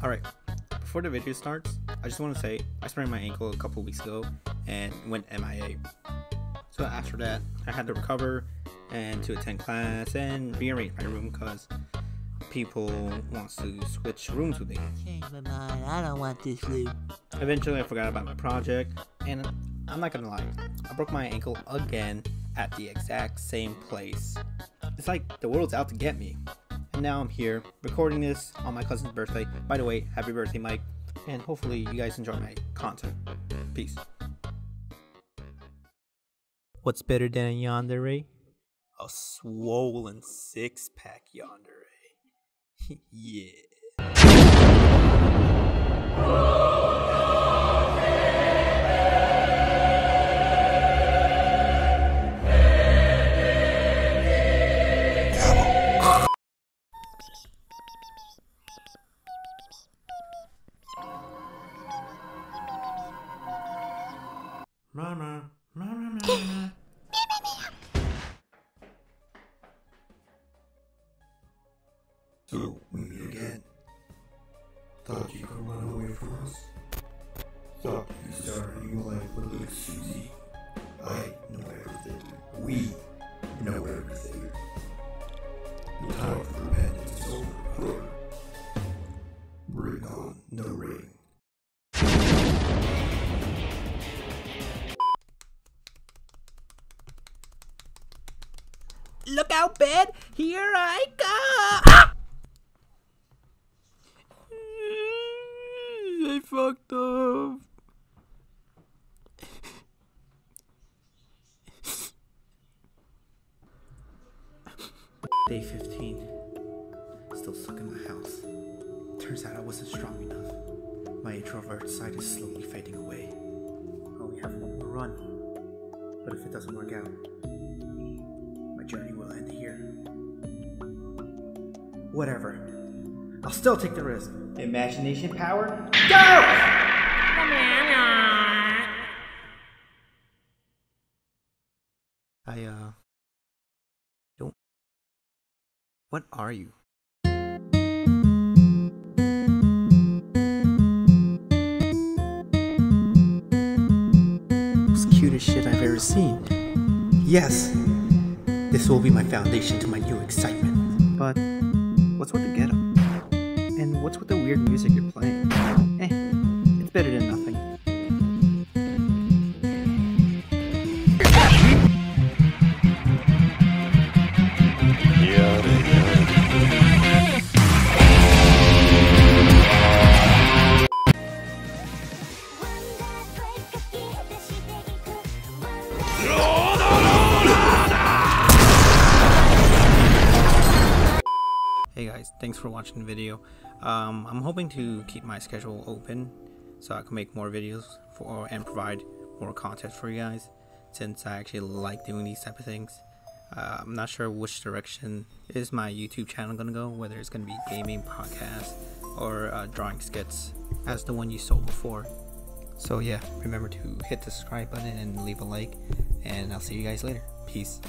Alright, before the video starts, I just want to say I sprained my ankle a couple weeks ago and went MIA. So after that, I had to recover and to attend class and rearrange my room because people want to switch rooms with me. Change my mind, I don't want this loop. Eventually I forgot about my project, and I'm not gonna lie, I broke my ankle again at the exact same place. It's like the world's out to get me. And now I'm here, recording this on my cousin's birthday. By the way, happy birthday, Mike, and hopefully you guys enjoy my content. Peace. What's better than a yandere? A swollen six-pack yandere. Yeah. Mama, mama, mama. So, when you again thought you could run away from us? Thought you could start a new life with Luke, Susie? I know everything. We know everything. The time for repentance is over. Bring on the ring. Look out, bed! Here I go! Ah! I fucked up. Day 15. Still stuck in my house. Turns out I wasn't strong enough. My introvert side is slowly fading away. I only have one more run. But if it doesn't work out, journey will end here. Whatever. I'll still take the risk. Imagination power? Go! I don't... What are you? It's the cutest shit I've ever seen. Yes! This will be my foundation to my new excitement. But what's with the getup? And what's with the weird music you're playing? It's better than nothing. Hey guys, thanks for watching the video. I'm hoping to keep my schedule open so I can make more videos and provide more content for you guys, since I actually like doing these type of things. I'm not sure which direction is my YouTube channel gonna go, whether it's gonna be gaming, podcast, or drawing skits as the one you saw before. So yeah, remember to hit the subscribe button and leave a like, and I'll see you guys later. Peace.